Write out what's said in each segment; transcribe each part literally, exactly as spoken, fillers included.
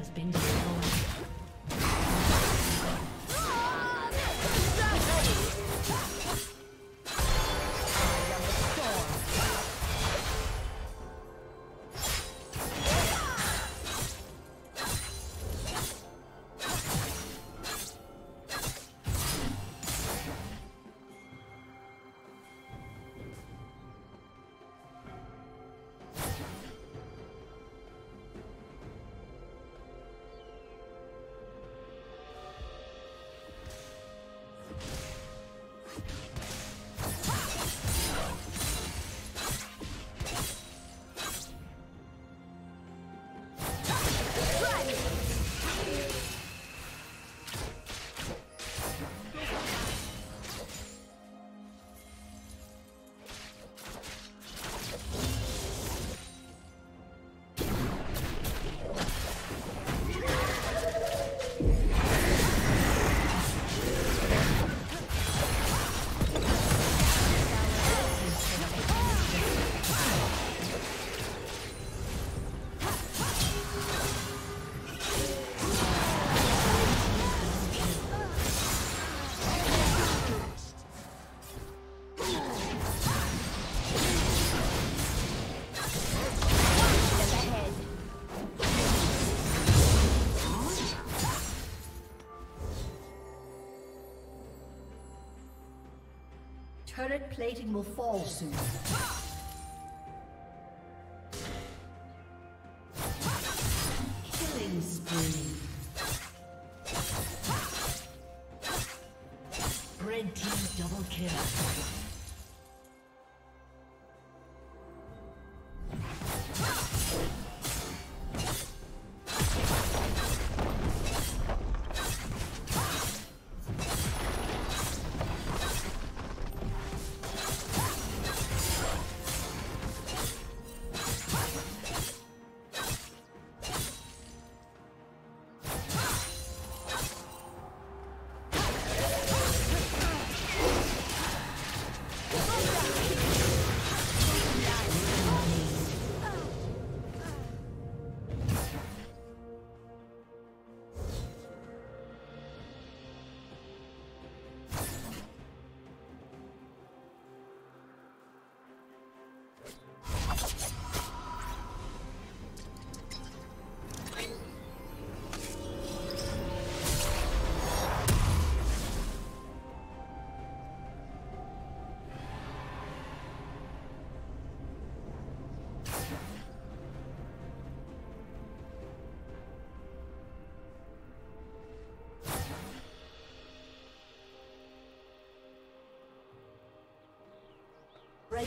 has been destroyed. Turret plating will fall soon. Killing spree. Red team double kill. Red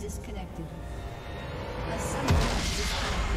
Disconnected. A summoner has disconnected.